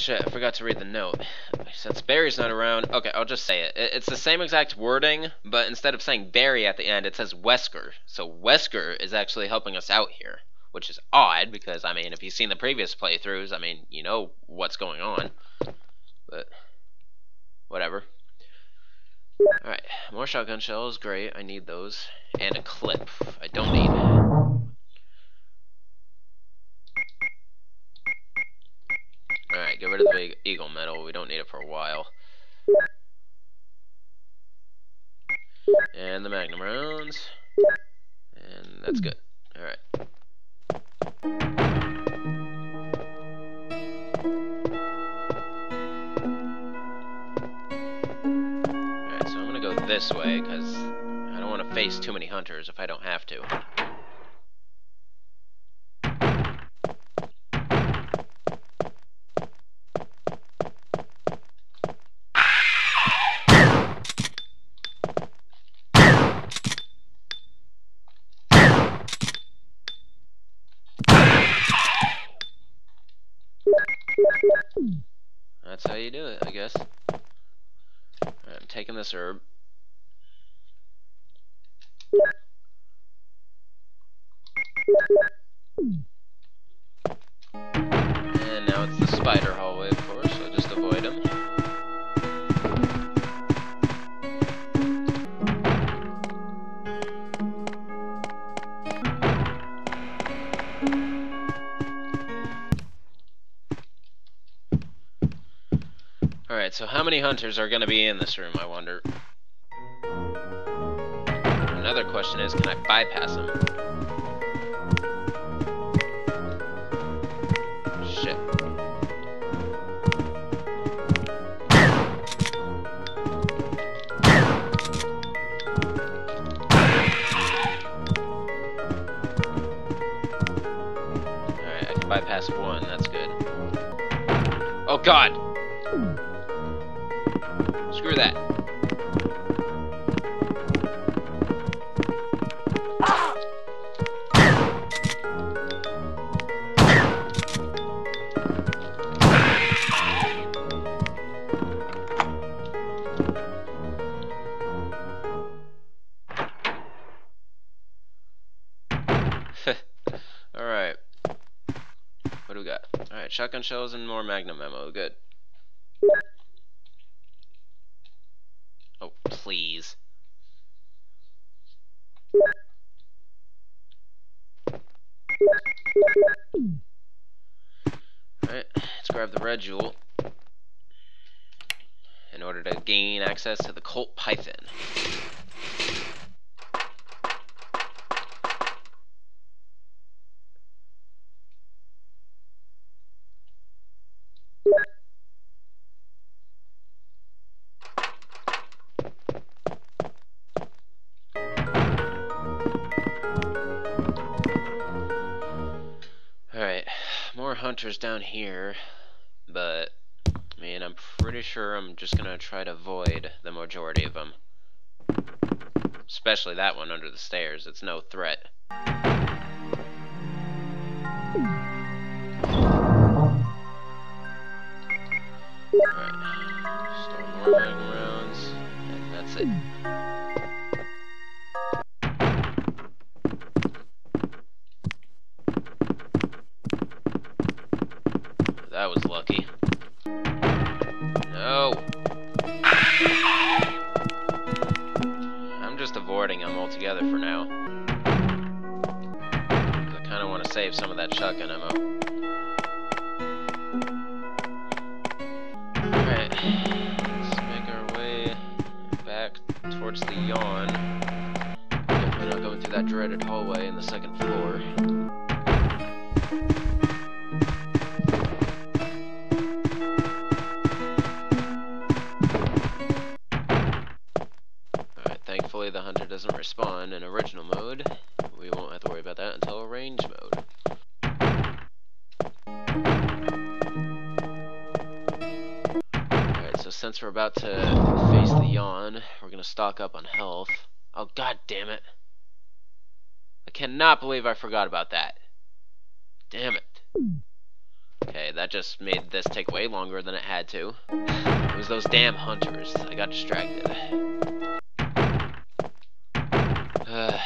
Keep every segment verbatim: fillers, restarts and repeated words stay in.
shit, I forgot to read the note. Since Barry's not around, okay, I'll just say it. It's the same exact wording, but instead of saying Barry at the end, it says Wesker. So Wesker is actually helping us out here, which is odd, because, I mean, if you've seen the previous playthroughs, I mean, you know what's going on. But, whatever. Alright, more shotgun shells, great, I need those. And a clip, I don't need it. Alright, get rid of the big eagle medal, we don't need it for a while. And the magnum rounds. And that's good. Alright. Alright, so I'm gonna go this way, because I don't want to face too many hunters if I don't have to. That's how you do it, I guess. Right, I'm taking this herb. And now it's the spider hallway, of course, so just avoid him. Alright, so how many hunters are going to be in this room, I wonder? Another question is, can I bypass them? Shit. Alright, I can bypass one, that's good. Oh god! Screw that. All right. What do we got? All right, shotgun shells and more magnum ammo. Good. Please. Alright, let's grab the red jewel in order to gain access to the Colt Python. Down here, but I mean, I'm pretty sure I'm just gonna try to avoid the majority of them, especially that one under the stairs. It's no threat. Alright, still more magnum rounds, and that's it. That was lucky. No! I'm just avoiding them altogether for now. I kind of want to save some of that shotgun ammo. Alright, let's make our way back towards the yawn. Definitely not going through that dreaded hallway in the second floor. The hunter doesn't respond in original mode. We won't have to worry about that until range mode. Alright, so since we're about to face the yawn, we're gonna stock up on health. Oh god damn it. I cannot believe I forgot about that. Damn it. Okay, that just made this take way longer than it had to. It was those damn hunters. I got distracted. Uh,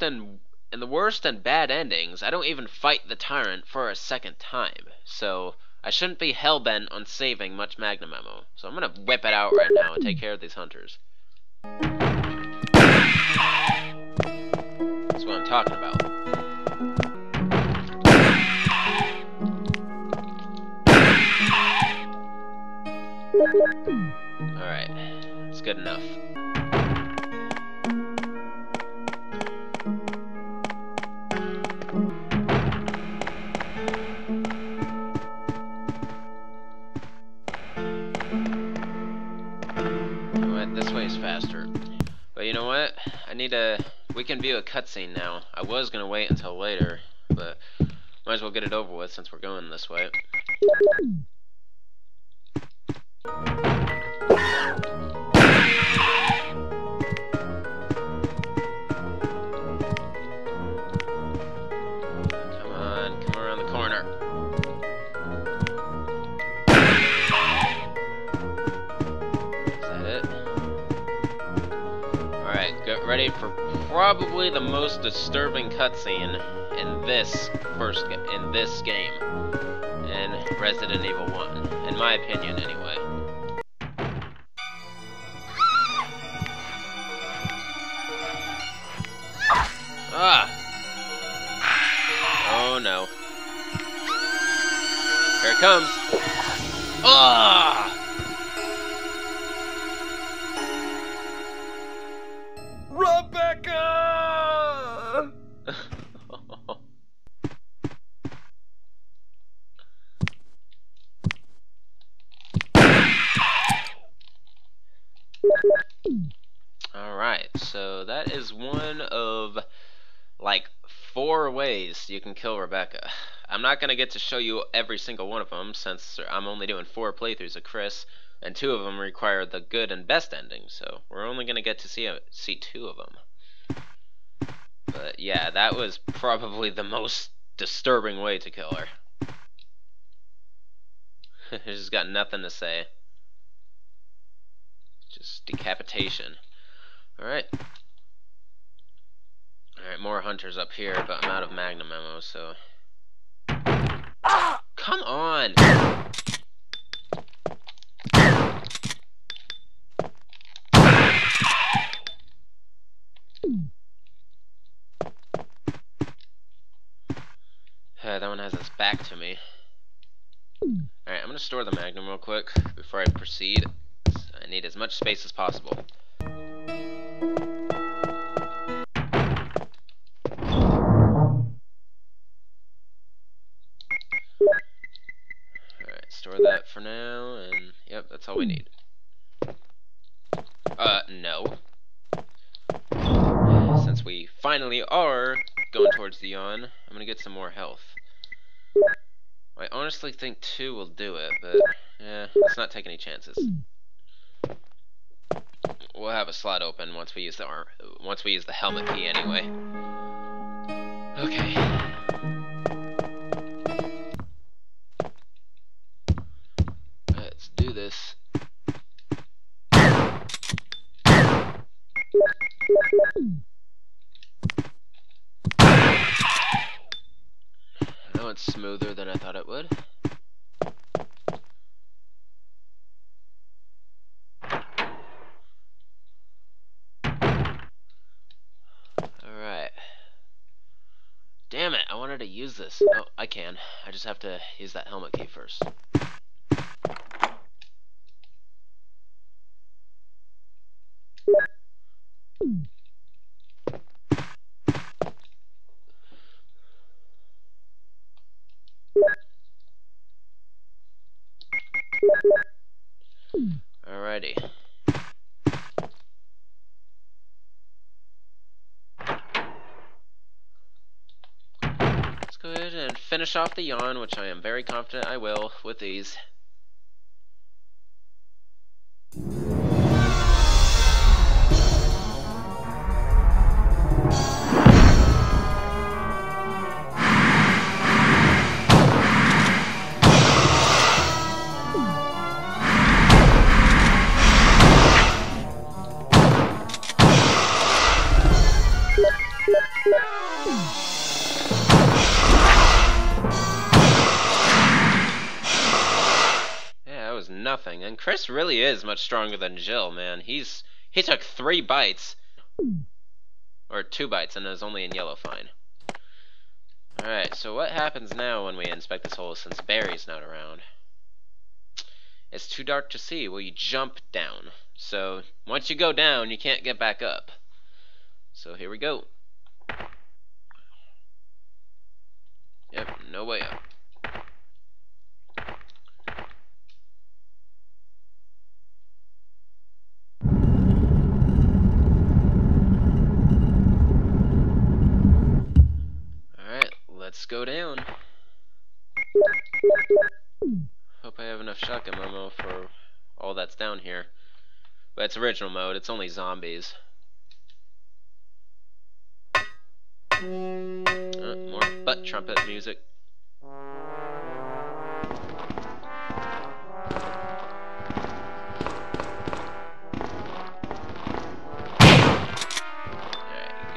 And, and the worst and bad endings, I don't even fight the tyrant for a second time, so I shouldn't be hellbent on saving much magnum ammo. So I'm gonna whip it out right now and take care of these hunters. That's what I'm talking about. Alright, that's good enough. I need to, we can view a cutscene now. I was gonna wait until later, but might as well get it over with since we're going this way. Come on, come around the corner. Ready for probably the most disturbing cutscene in this first in this game, in Resident Evil one, in my opinion, anyway. Ah! Oh no! Here it comes! Ah! Rebecca! Alright, so that is one of like four ways you can kill Rebecca. I'm not going to get to show you every single one of them since I'm only doing four playthroughs of Chris. And two of them require the good and best ending, so we're only going to get to see a, see two of them. But yeah, that was probably the most disturbing way to kill her. She's got nothing to say. Just decapitation. Alright. Alright, more hunters up here, but I'm out of magnum ammo, so... Come on! Uh, that one has its back to me. Alright, I'm gonna store the magnum real quick before I proceed. I need as much space as possible. Alright, store that for now, and yep, that's all we need. Uh, no. Since we finally are going towards the yawn, I'm gonna get some more health. I honestly think two will do it, but yeah, let's not take any chances. We'll have a slot open once we use the arm, once we use the helmet key anyway. Okay. do this. That went smoother than I thought it would. Alright. Damn it, I wanted to use this. Oh, I can. I just have to use that helmet key first. Alrighty. Let's go ahead and finish off the yawn, which I am very confident I will, with these. Nothing. And Chris really is much stronger than Jill, man. He's he took three bites. Or two bites, and it was only in yellow fine. Alright, so what happens now when we inspect this hole since Barry's not around? It's too dark to see. Well, you jump down. So once you go down, you can't get back up. So here we go. Yep, no way up. Let's go down. Hope I have enough shotgun ammo for all that's down here. But it's original mode, it's only zombies. Uh, more butt trumpet music. Alright,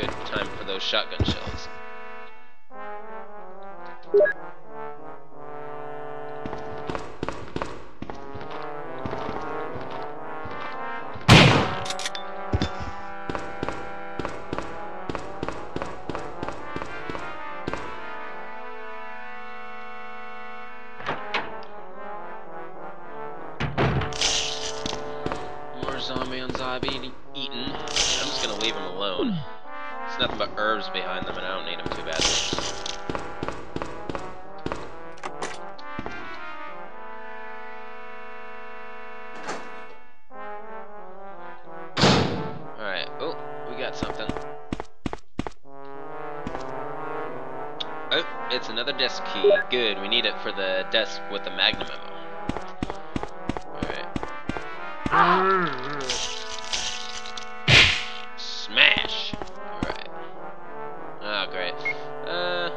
good time for those shotgun shells. Zombie on zombie eaten. I'm just gonna leave them alone. There's nothing but herbs behind them, and I don't need them too badly. Alright, oh, we got something. Oh, it's another desk key. Good, we need it for the desk with the magnum ammo. Smash! Alright. Oh, great. Uh,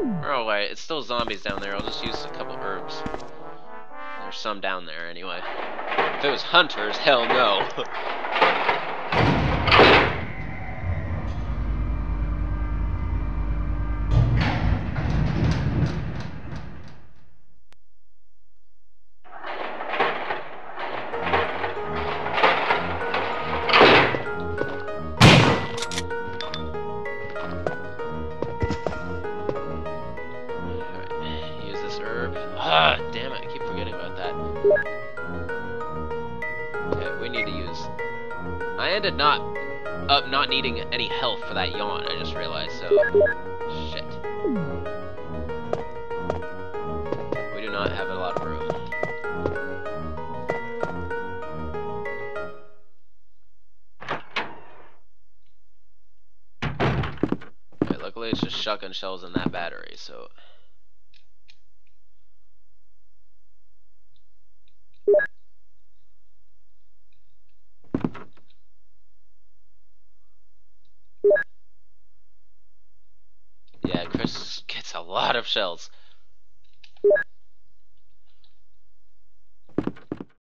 we're alright. It's still zombies down there. I'll just use a couple herbs. There's some down there, anyway. If it was hunters, hell no. Ah, damn it, I keep forgetting about that. Okay, we need to use... I ended not up not needing any health for that yawn, I just realized, so... Shit. We do not have a lot of room. Okay, luckily it's just shotgun shells in that battery, so... Chris gets a lot of shells.